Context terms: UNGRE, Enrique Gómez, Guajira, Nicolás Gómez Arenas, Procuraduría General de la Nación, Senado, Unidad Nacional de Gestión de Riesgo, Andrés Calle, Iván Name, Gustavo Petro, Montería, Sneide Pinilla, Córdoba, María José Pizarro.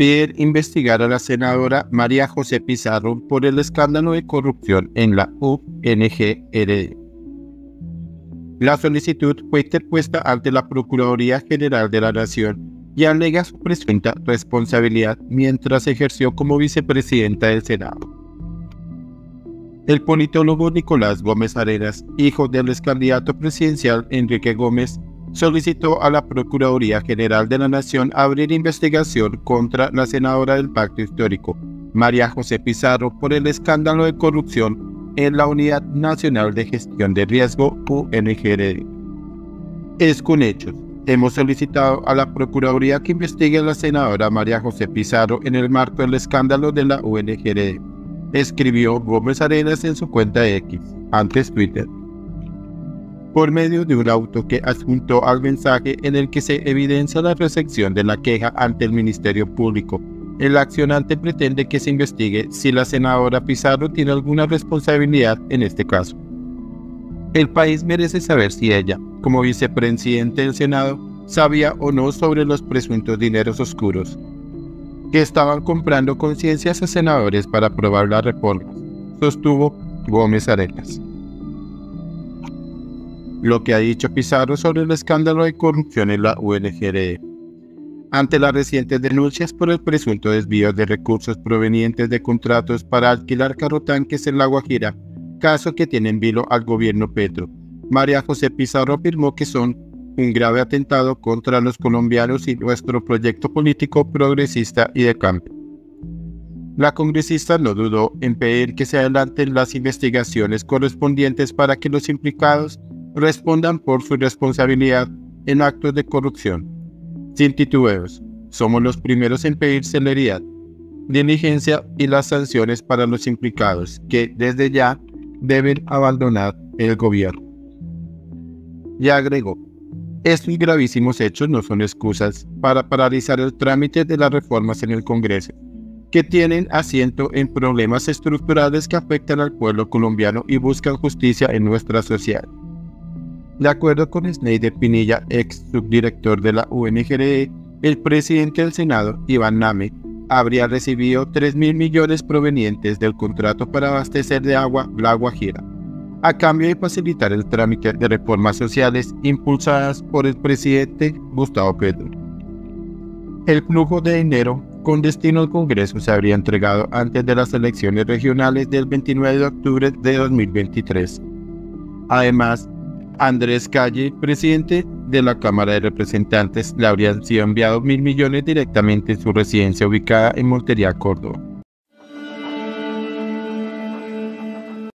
impiden investigar a la senadora María José Pizarro por el escándalo de corrupción en la UNGRE. La solicitud fue interpuesta ante la Procuraduría General de la Nación y alega su presunta responsabilidad mientras ejerció como vicepresidenta del Senado. El politólogo Nicolás Gómez Arenas, hijo del excandidato presidencial Enrique Gómez, solicitó a la Procuraduría General de la Nación abrir investigación contra la senadora del Pacto Histórico, María José Pizarro, por el escándalo de corrupción en la Unidad Nacional de Gestión de Riesgo, UNGRE. Es con hechos. Hemos solicitado a la Procuraduría que investigue a la senadora María José Pizarro en el marco del escándalo de la UNGRE, escribió Gómez Arenas en su cuenta X, antes Twitter, por medio de un auto que adjuntó al mensaje en el que se evidencia la recepción de la queja ante el Ministerio Público. El accionante pretende que se investigue si la senadora Pizarro tiene alguna responsabilidad en este caso. El país merece saber si ella, como vicepresidente del Senado, sabía o no sobre los presuntos dineros oscuros que estaban comprando conciencias a senadores para aprobar las reformas, sostuvo Gómez Arenas. Lo que ha dicho Pizarro sobre el escándalo de corrupción en la UNGRE. Ante las recientes denuncias por el presunto desvío de recursos provenientes de contratos para alquilar carrotanques en la Guajira, caso que tiene en vilo al gobierno Petro, María José Pizarro afirmó que son un grave atentado contra los colombianos y nuestro proyecto político progresista y de cambio. La congresista no dudó en pedir que se adelanten las investigaciones correspondientes para que los implicados respondan por su responsabilidad en actos de corrupción. Sin titubeos, somos los primeros en pedir celeridad, diligencia y las sanciones para los implicados que desde ya deben abandonar el gobierno. Y agregó, estos gravísimos hechos no son excusas para paralizar el trámite de las reformas en el Congreso, que tienen asiento en problemas estructurales que afectan al pueblo colombiano y buscan justicia en nuestra sociedad. De acuerdo con Sneide Pinilla, ex subdirector de la UNGRE, el presidente del Senado, Iván Name, habría recibido 3.000 millones provenientes del contrato para abastecer de agua la Guajira, a cambio de facilitar el trámite de reformas sociales impulsadas por el presidente Gustavo Petro. El flujo de dinero con destino al Congreso se habría entregado antes de las elecciones regionales del 29 de octubre de 2023. Además, Andrés Calle, presidente de la Cámara de Representantes, le habrían sido enviados 1.000 millones directamente en su residencia ubicada en Montería, Córdoba.